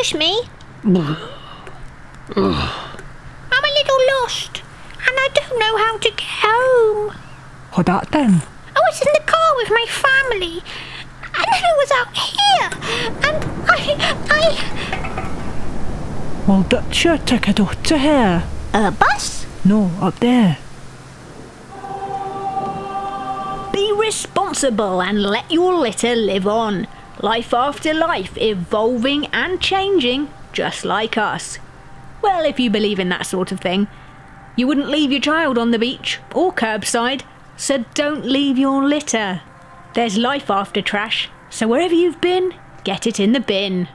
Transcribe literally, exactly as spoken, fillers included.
Excuse me? I'm a little lost, and I don't know how to get home. What that then? I was in the car with my family, and then I was out here, and I... I... Well, that's your ticket out to here. A bus? No, up there. Be responsible and let your litter live on. Life after life, evolving and changing, just like us. Well, if you believe in that sort of thing. You wouldn't leave your child on the beach or curbside, so don't leave your litter. There's life after trash, so wherever you've been, get it in the bin.